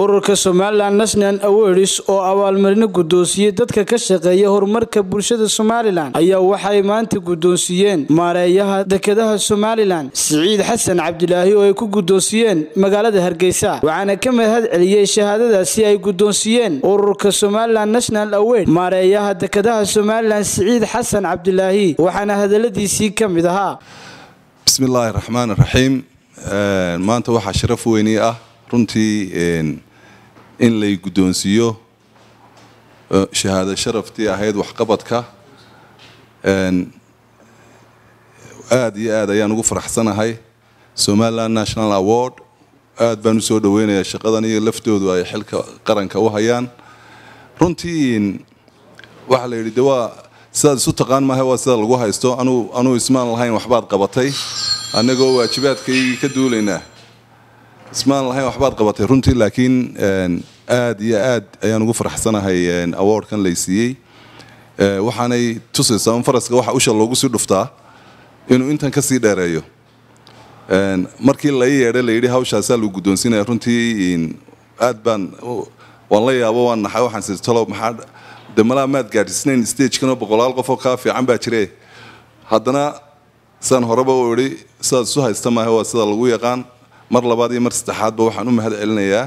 ururka Somaliland National Awareness oo abaalmarin guddoonsiye dadka ka shaqeeya horumarka bulshada Somaliland ayaa waxay maanta guddoonsiyeen maareeyaha dekedaha Somaliland Saciid Xasan Cabdilaahi oo ay ku guddoonsiyeen magaalada Hargeysa waxaana ka mahad celiyay shahaadadaasi ay guddoonsiyeen ururka Somaliland National Awareness maareeyaha dekedaha Somaliland Saciid Xasan Cabdilaahi waxaana hadaladiisii ka mid ahaa Bismillahir Rahmanir Rahiim maanta waxa sharaf weyn ah runtii in la guddoonsiyo shahaado sharaftii ahayd wax qabadka aad iyo aad ayaan ugu faraxsanahay Somaliland National Award aad baan soo dhaweynaya shaqadan iyo laftoodu ay xilka qaranka u hayaan runtii waxa la yiri dawaa saad u taqaan ma hawa sida lagu haysto anu ismaan lahayn waxbaad qabatay anagoo waajibaadkay ka duuleynaa اسمان الله وحبات قبطي رنتي لكن آد يا آد أيان غفر حسنة هاي أوار كان ليسي وحناي توصل سام فرس وح أوش الله جسر دفتة إنه أنت كسي داريو مركي الله يرى ليري هاوش أسأله جدون سنة رنتي إن آد بان والله يا أبوه أن حاول حنصير طلب محد دملا مات قاعد سنين ستيج كنا بقولال قفقة في عم بتري هذانا سان هربا وري سال سوها استمع هو سال القوي كان مر لبادي مر استحاد بوحن هذا إلنا يا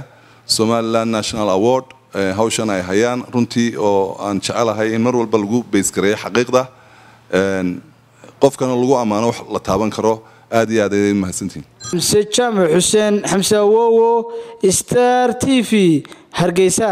Somaliland National Award هاوشان أي هيان رنتي أو أن شعلا هاي مر والبلجو بيسكري حقيقة قف كان اللجوء أمانة لطابن كرو آدي آدي مهسنتين. سجام حسين حمسة وو Star TV هرجيسا.